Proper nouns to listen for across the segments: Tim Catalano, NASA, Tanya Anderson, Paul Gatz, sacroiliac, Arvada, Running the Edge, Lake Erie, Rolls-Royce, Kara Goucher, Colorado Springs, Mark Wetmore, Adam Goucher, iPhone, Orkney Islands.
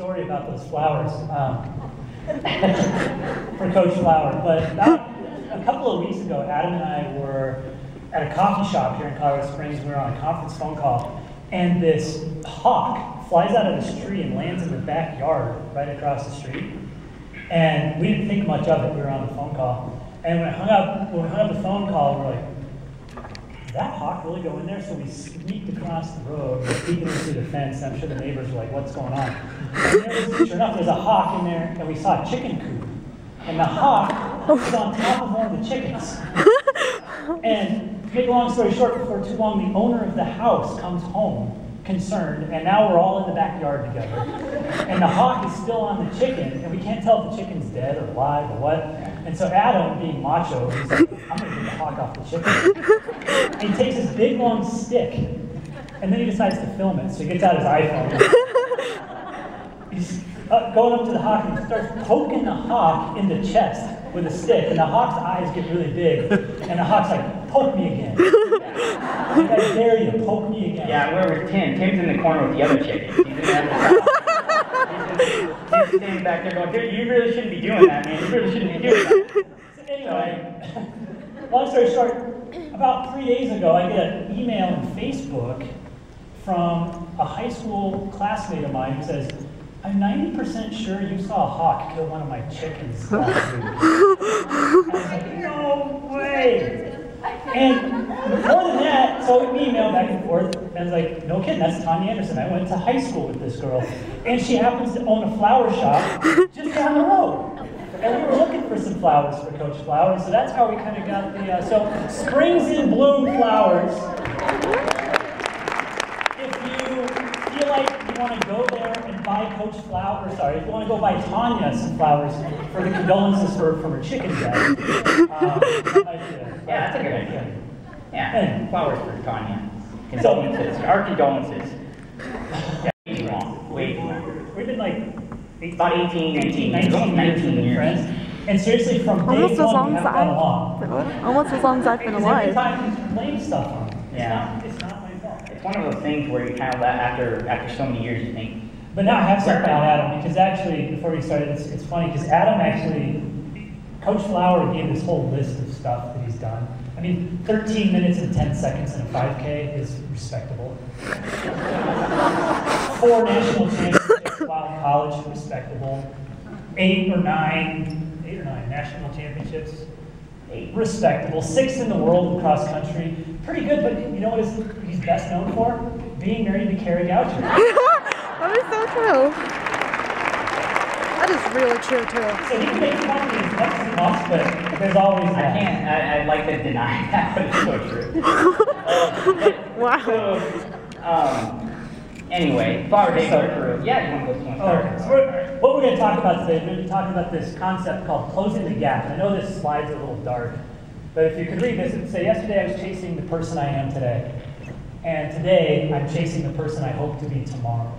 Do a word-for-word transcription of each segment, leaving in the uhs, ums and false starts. story about those flowers um, for Coach Flower, but about a couple of weeks ago, Adam and I were at a coffee shop here in Colorado Springs. We were on a conference phone call, and this hawk flies out of this tree and lands in the backyard right across the street. And we didn't think much of it. We were on the phone call, and when I hung up, when we hung up the phone call, we were like, did that hawk really go in there? So we sneaked across the road, peeking through the fence. I'm sure the neighbors were like, what's going on? And there was, sure enough, there's a hawk in there, and we saw a chicken coop. And the hawk was on top of one of the chickens. And to make a long story short, before too long, the owner of the house comes home concerned, and now we're all in the backyard together. And the hawk is still on the chicken, and we can't tell if the chicken's dead or alive or what. And so Adam, being macho, he's like, I'm going to get the hawk off the chicken. And he takes this big, long stick, and then he decides to film it. So he gets out his iPhone. He's going up to the hawk, and he starts poking the hawk in the chest with a stick. And the hawk's eyes get really big. And the hawk's like, poke me again. I dare you to poke me again. Yeah, where was Tim? Tim's in the corner with the other chicken. He's in the other side. He's standing back there going, dude, you really shouldn't be doing that, man. You really shouldn't be doing that. So anyway, long story short, about three days ago, I get an email on Facebook from a high school classmate of mine who says, I'm ninety percent sure you saw a hawk kill one of my chickens last week. I was like, no way. And more than that, so we emailed back and forth, and I was like, no kidding, that's Tanya Anderson. I went to high school with this girl, and she happens to own a flower shop just down the road. And we were looking for some flowers for Coach Flower, so that's how we kind of got the, uh, so Springs in Bloom Flowers. If you feel like you want to go there and buy Coach Flower, sorry, if you want to go buy Tanya some flowers for the condolences for, from her chicken death, um, that might be a, Yeah, that's a good idea. Yeah, flowers for Tanya. Condolences, our condolences. Yeah, way too long, way too long. We've been like eighteen, about eighteen, nineteen, nineteen, nineteen, nineteen years. Friends. And seriously, from day almost one, we haven't gone along. Almost as long as I've been alive. Every time you blame stuff on it. It's, yeah. not, it's not my fault. It's one of those things where you kind of let, after, after so many years, you think. But now I have something about Adam, because actually, before we started, it's, it's funny, because Adam actually, Coach Flower gave this whole list of stuff that he's done. I mean, thirteen minutes and ten seconds in a five K is respectable. Four national championships while in college, respectable. Eight or nine, eight or nine national championships, eight, respectable. Six in the world in cross country, pretty good. But you know what is, he's best known for? Being married to Kara Goucher. That is so true. That is really true, too. So he can make fun of me as much as he wants, but there's always that. I can't. I, I'd like to deny that, but it's so true. uh, wow. So, um, anyway, flower days are true. Yeah, you want to go to one. So we're, what we're going to talk about today, we're going to be talking about this concept called closing the gap. And I know this slide's a little dark, but if you could read this, it would say, yesterday I was chasing the person I am today. And today I'm chasing the person I hope to be tomorrow.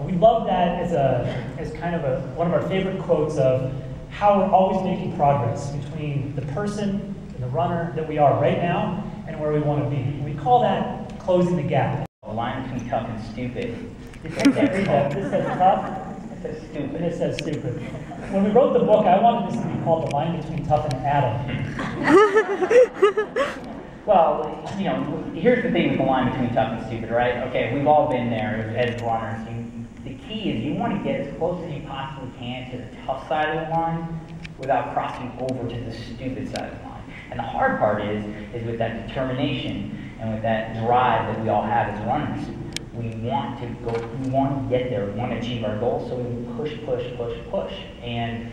We love that as a as kind of a one of our favorite quotes of how we're always making progress between the person and the runner that we are right now and where we want to be. And we call that closing the gap. A line between tough and stupid. You can't read that. This says tough. It says stupid. And it says stupid. When we wrote the book, I wanted this to be called The Line Between Tough and Adam. Well, you know, here's the thing with the line between tough and stupid, right? Okay, we've all been there as runners. The key is you want to get as close as you possibly can to the tough side of the line without crossing over to the stupid side of the line. And the hard part is, is with that determination and with that drive that we all have as runners, we want to go, we want to get there, we want to achieve our goals, so we push, push, push, push. And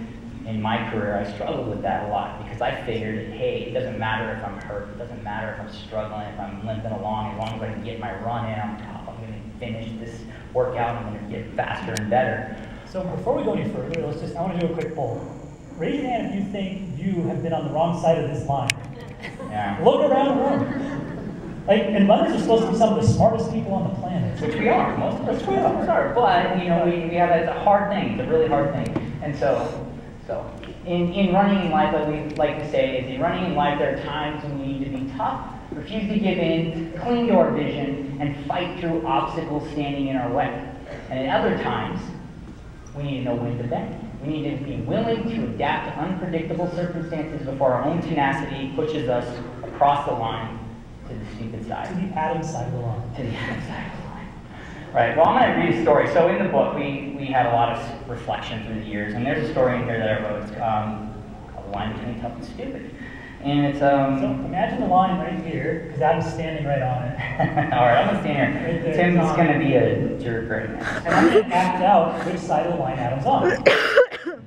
in my career, I struggled with that a lot because I figured, hey, it doesn't matter if I'm hurt, it doesn't matter if I'm struggling, if I'm limping along, as long as I can get my run in, I'm top, I'm going to finish this workout, I'm going to get faster and better. So before we go any further, let's just, I want to do a quick poll. Raise your hand if you think you have been on the wrong side of this line. Yeah. Look around the room. Like, and runners are supposed to be some of the smartest people on the planet. Which we are, most of us. Which we are. are. But, you know, we, we have, it's a hard thing, it's a really hard thing. And so, So, in, in running in life, like we like to say, is in running in life, there are times when we need to be tough, refuse to give in, cling to our vision, and fight through obstacles standing in our way. And at other times, We need to know when to bend. We need to be willing to adapt to unpredictable circumstances before our own tenacity pushes us across the line to the stupid side. To the Adam side of the line. To the Adam side of the line. Right, well, I'm going to read a story. So in the book, we, we had a lot of reflection through the years, and there's a story in here that I wrote um, called The Line Between Tough and Stupid. And it's, um... So imagine the line right here, because Adam's standing right on it. All right, I'm going to stand here. Right there, Tim's going to be a jerk right now. And I'm going to act out which side of the line Adam's on.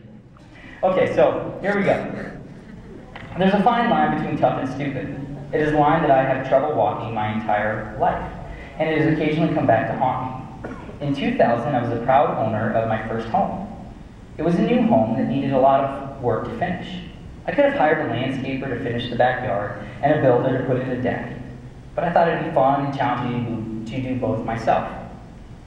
Okay, so here we go. There's a fine line between tough and stupid. It is a line that I have trouble walking my entire life, and it has occasionally come back to haunt me. In two thousand, I was the proud owner of my first home. It was a new home that needed a lot of work to finish. I could have hired a landscaper to finish the backyard and a builder to put in a deck, but I thought it'd be fun and challenging to do both myself.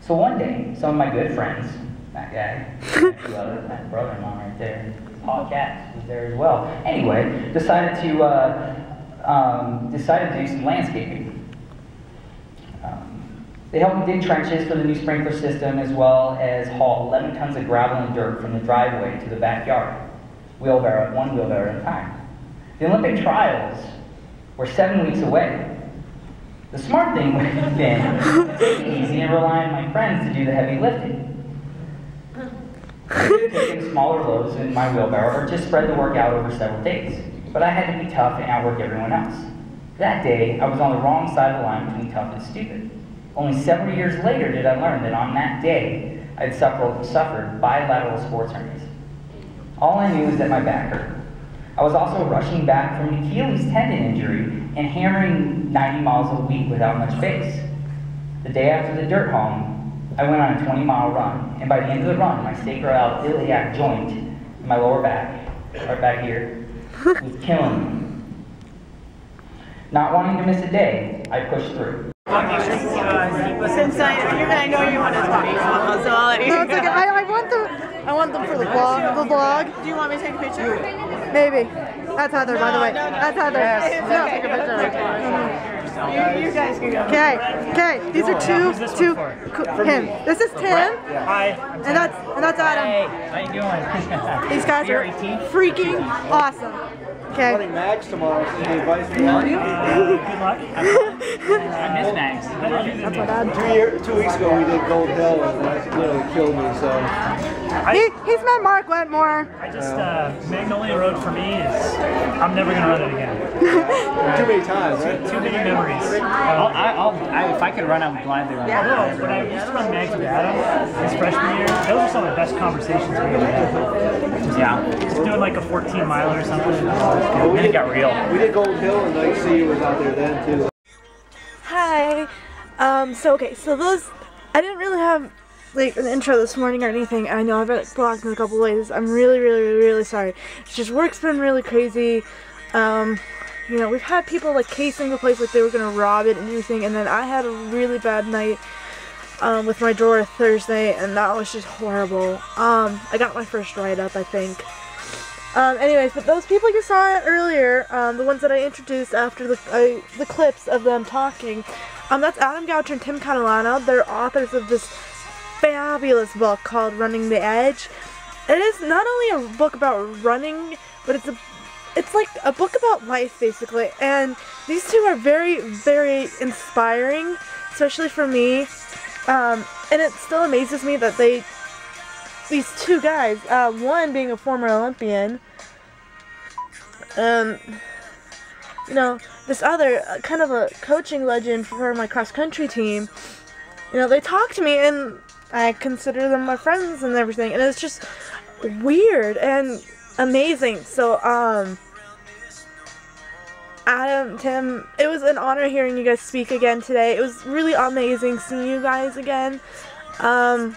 So one day, some of my good friends, that guy, my brother-in-law right there, Paul Gatz was there as well. Anyway, decided to uh, um, decided to do some landscaping. Um, they helped me dig trenches for the new sprinkler system, as well as haul eleven tons of gravel and dirt from the driveway to the backyard, wheelbarrow, one wheelbarrow at a time. The Olympic trials were seven weeks away. The smart thing would have been taking it easy and relying on my friends to do the heavy lifting. I could have taken smaller loads in my wheelbarrow or just spread the work out over several days. But I had to be tough and outwork everyone else. That day, I was on the wrong side of the line between tough and stupid. Only several years later did I learn that on that day, I had suffered, suffered bilateral sports hernias. All I knew was that my back hurt. I was also rushing back from an Achilles tendon injury and hammering ninety miles a week without much base. The day after the dirt home, I went on a twenty mile run, and by the end of the run, my sacroiliac joint in my lower back, right back here, was killing me. Not wanting to miss a day, I pushed through. Since I, I know you want to talk about it, so I'll let you go. No, like, I, I, want them, I want them for the vlog, the vlog. Do you want me to take a picture? Maybe. That's Heather, by the way. No, no, That's Heather. Yes. No, okay. Take a picture. Okay. You, you guys can go. Okay, okay. These are two, two. Him. This is Tim. Hi. And that's and that's Adam. Hey, how you doing? These guys are freaking awesome. Okay. Running Mags tomorrow. Any advice for you? Good luck. I miss Mags. That's what I Two years, two weeks ago we did Gold Hill and that literally killed me. So. He, he's met Mark Wetmore. I just uh, Magnolia Road for me is I'm never gonna run it again. Too many times, right? Too many memories. Um, I'll, I'll, I, if I could run, I would blindly run. Yeah, when I used to run Mags with Adam his freshman year, those were some of the best conversations we ever had. Just, yeah. Just doing like a fourteen miler or something. Well, we then did, it got real. We did Gold Hill and like C was out there then too. Hi. Um, so, okay, so those, I didn't really have like an intro this morning or anything. I know I've been blocked in a couple ways. I'm really, really, really, really sorry. It's just work's been really crazy. Um... You know, we've had people like casing the place like they were gonna rob it and everything, and then I had a really bad night um, with my drawer Thursday, and that was just horrible. Um, I got my first write-up, I think. Um, anyways, but those people you saw earlier, um, the ones that I introduced after the uh, the clips of them talking, um, that's Adam Goucher and Tim Catalano. They're authors of this fabulous book called Running the Edge. It is not only a book about running, but it's a It's like a book about life, basically, and these two are very, very inspiring, especially for me, um, and it still amazes me that they, these two guys, uh, one being a former Olympian, um, you know, this other, uh, kind of a coaching legend for my cross-country team, you know, they talk to me, and I consider them my friends and everything, and it's just weird, and amazing. So, um, Adam, Tim, it was an honor hearing you guys speak again today. It was really amazing seeing you guys again. Um,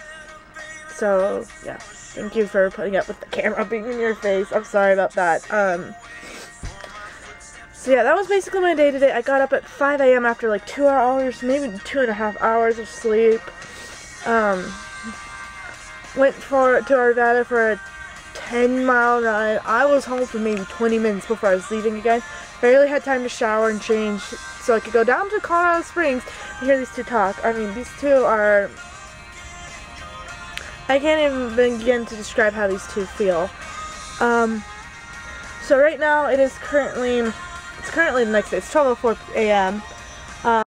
so, yeah, thank you for putting up with the camera being in your face. I'm sorry about that. Um, so yeah, that was basically my day today. I got up at five A M after like two hours, maybe two and a half hours of sleep. Um, went for to Arvada for a ten mile run. I was home for maybe twenty minutes before I was leaving again. Barely had time to shower and change so I could go down to Colorado Springs and hear these two talk. I mean, these two are I can't even begin to describe how these two feel. Um, so right now it is currently, it's currently the next day, it's twelve oh four a m